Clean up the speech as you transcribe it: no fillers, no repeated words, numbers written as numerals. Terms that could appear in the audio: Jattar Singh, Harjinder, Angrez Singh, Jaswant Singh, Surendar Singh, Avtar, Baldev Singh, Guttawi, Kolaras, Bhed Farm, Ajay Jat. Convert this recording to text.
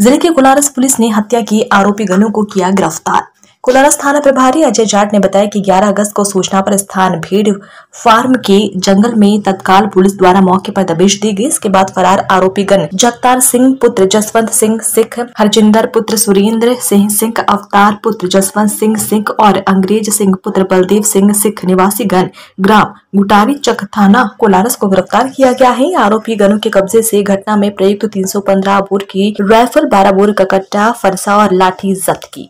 जिले की कोलारस पुलिस ने हत्या के आरोपी गनों को किया गिरफ्तार। कोलारस थाना प्रभारी अजय जाट ने बताया कि 11 अगस्त को सूचना पर स्थान भेड़ फार्म के जंगल में तत्काल पुलिस द्वारा मौके पर दबिश दी गई। इसके बाद फरार आरोपी गण जत्तार सिंह पुत्र जसवंत सिंह सिख, हरजिंदर पुत्र सुरेंद्र सिंह सिख, अवतार पुत्र जसवंत सिंह सिख और अंग्रेज सिंह पुत्र बलदेव सिंह सिख निवासी गण ग्राम गुटावी चक थाना कोलारस को गिरफ्तार किया गया है। आरोपी गणों के कब्जे से घटना में प्रयुक्त 315 बोर की राइफल, 12 बोर का कट्टा, फरसा और लाठी जब्त की।